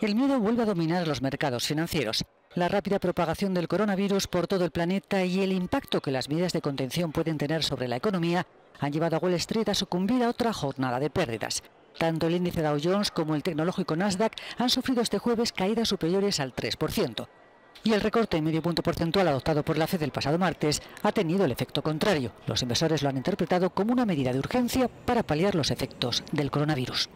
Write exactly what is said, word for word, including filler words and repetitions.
El miedo vuelve a dominar los mercados financieros. La rápida propagación del coronavirus por todo el planeta y el impacto que las medidas de contención pueden tener sobre la economía han llevado a Wall Street a sucumbir a otra jornada de pérdidas. Tanto el índice Dow Jones como el tecnológico Nasdaq han sufrido este jueves caídas superiores al tres por ciento. Y el recorte de medio punto porcentual adoptado por la Fed el pasado martes ha tenido el efecto contrario. Los inversores lo han interpretado como una medida de urgencia para paliar los efectos del coronavirus.